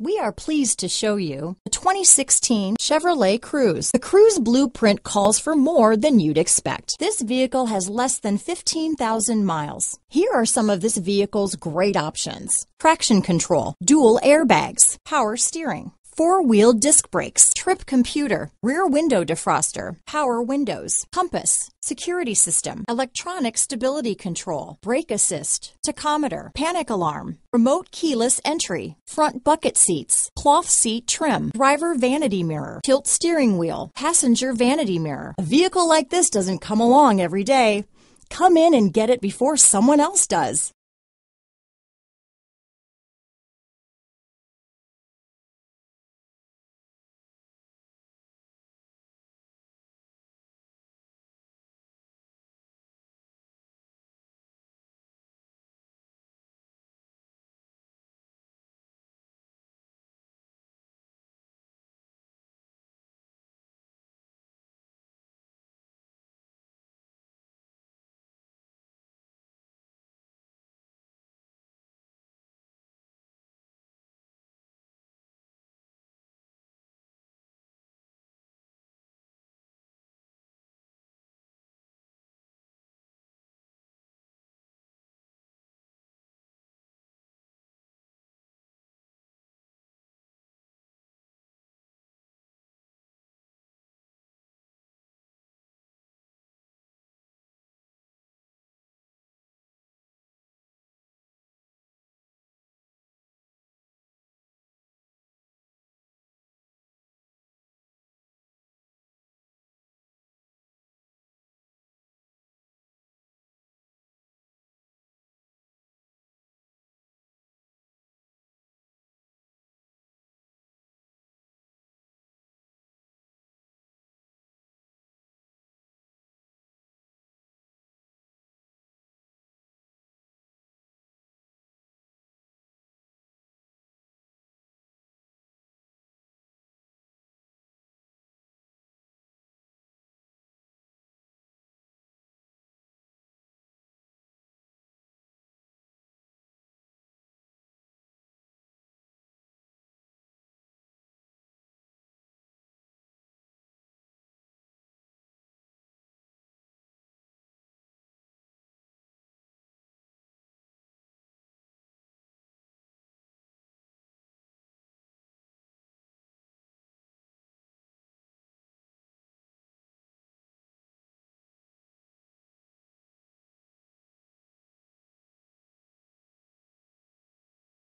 We are pleased to show you the 2016 Chevrolet Cruze. The Cruze blueprint calls for more than you'd expect. This vehicle has less than 15,000 miles. Here are some of this vehicle's great options: traction control, dual airbags, power steering, four-wheel disc brakes, trip computer, rear window defroster, power windows, compass, security system, electronic stability control, brake assist, tachometer, panic alarm, remote keyless entry, front bucket seats, cloth seat trim, driver vanity mirror, tilt steering wheel, passenger vanity mirror. A vehicle like this doesn't come along every day. Come in and get it before someone else does.